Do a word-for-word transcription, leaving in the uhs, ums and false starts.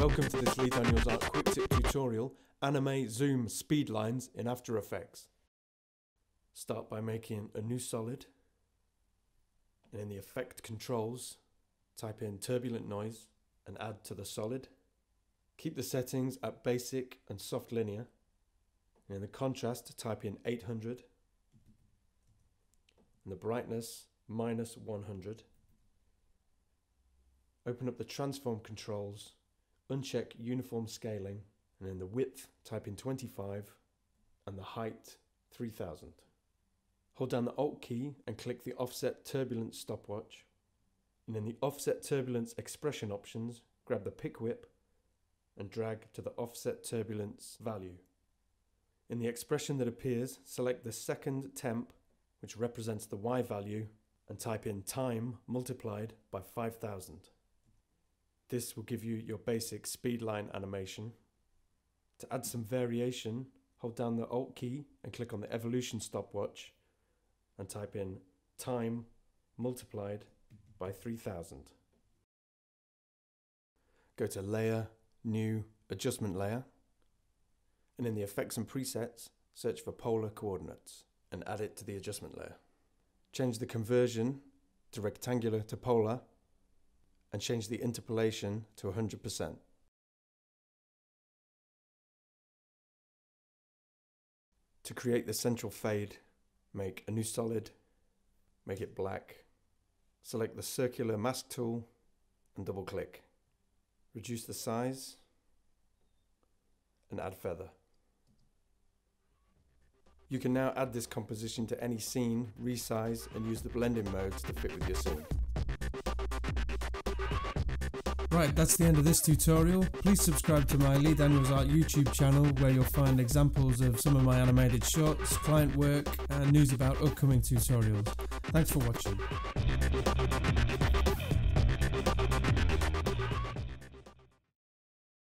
Welcome to this Lee Daniels Art Quick Tip tutorial, Animate Zoom Speed Lines in After Effects. Start by making a new solid, and in the Effect Controls, type in Turbulent Noise and add to the solid. Keep the settings at Basic and Soft Linear, and in the Contrast type in eight hundred, and the Brightness minus one hundred. Open up the Transform controls, uncheck Uniform Scaling, and in the Width type in twenty-five and the Height three thousand. Hold down the Alt key and click the Offset Turbulence stopwatch, and in the Offset Turbulence expression options grab the pick whip and drag to the Offset Turbulence value. In the expression that appears, select the second temp, which represents the Y value, and type in time multiplied by five thousand. This will give you your basic speed line animation. To add some variation, hold down the Alt key and click on the evolution stopwatch and type in time multiplied by three thousand. Go to Layer, New, Adjustment Layer, and in the Effects and Presets, search for Polar Coordinates and add it to the Adjustment Layer. Change the conversion to rectangular to polar, and change the interpolation to one hundred percent. To create the central fade, make a new solid, make it black, select the circular mask tool and double click. Reduce the size and add feather. You can now add this composition to any scene, resize and use the blending modes to fit with your scene. Right, that's the end of this tutorial. Please subscribe to my Lee Daniels Art YouTube channel, where you'll find examples of some of my animated shorts, client work and news about upcoming tutorials. Thanks for watching.